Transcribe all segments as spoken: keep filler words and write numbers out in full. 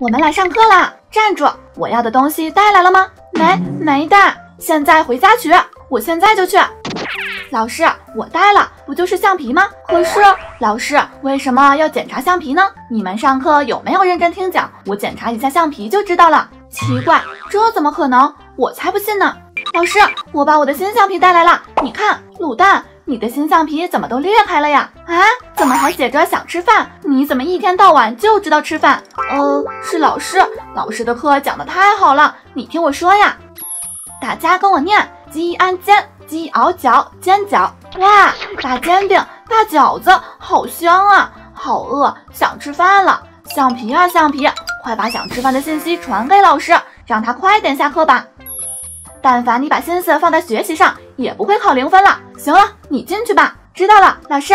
我们来上课啦！站住！我要的东西带来了吗？没，没带。现在回家取，我现在就去。老师，我带了，不就是橡皮吗？可是老师为什么要检查橡皮呢？你们上课有没有认真听讲？我检查一下橡皮就知道了。奇怪，这怎么可能？我才不信呢！老师，我把我的新橡皮带来了，你看，卤蛋。 你的新橡皮怎么都裂开了呀？啊，怎么还写着想吃饭？你怎么一天到晚就知道吃饭？呃，是老师，老师的课讲得太好了，你听我说呀，大家跟我念：鸡安煎，鸡熬嚼，煎饺。哇，大煎饼，大饺子，好香啊！好饿，想吃饭了。橡皮啊橡皮，快把想吃饭的信息传给老师，让他快点下课吧。 但凡你把心思放在学习上，也不会考零分了。行了，你进去吧。知道了，老师。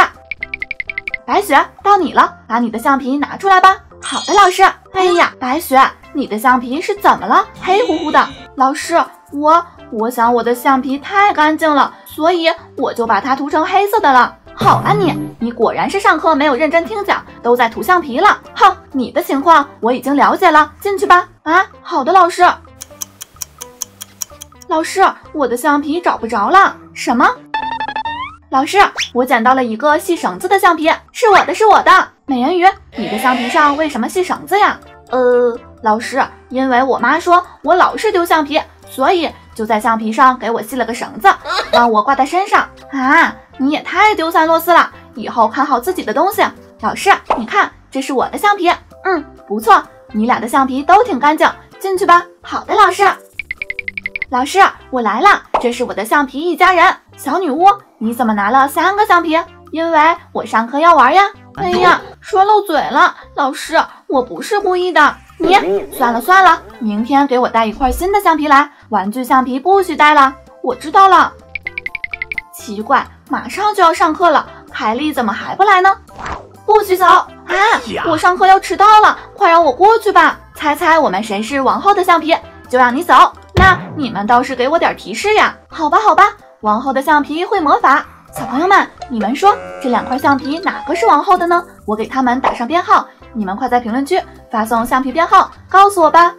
白雪，到你了，把你的橡皮拿出来吧。好的，老师。哎呀，白雪，你的橡皮是怎么了？黑乎乎的。老师，我我想我的橡皮太干净了，所以我就把它涂成黑色的了。好啊你，你果然是上课没有认真听讲，都在涂橡皮了。哼，你的情况我已经了解了，进去吧。啊，好的，老师。 老师，我的橡皮找不着了。什么？老师，我捡到了一个系绳子的橡皮，是我的，是我的。美人鱼，你的橡皮上为什么系绳子呀？呃，老师，因为我妈说我老是丢橡皮，所以就在橡皮上给我系了个绳子，让我挂在身上。啊，你也太丢三落四了！以后看好自己的东西。老师，你看，这是我的橡皮。嗯，不错，你俩的橡皮都挺干净。进去吧。好的，老师。 老师，我来了，这是我的橡皮一家人。小女巫，你怎么拿了三个橡皮？因为我上课要玩呀。哎呀，说漏嘴了，老师，我不是故意的。你算了算了，明天给我带一块新的橡皮来，玩具橡皮不许带了。我知道了。奇怪，马上就要上课了，凯莉怎么还不来呢？不许走！啊，我上课要迟到了，快让我过去吧。猜猜我们谁是王后的橡皮，就让你走。 那你们倒是给我点提示呀！好吧，好吧，王后的橡皮会魔法。小朋友们，你们说这两块橡皮哪个是王后的呢？我给他们打上编号，你们快在评论区发送橡皮编号告诉我吧。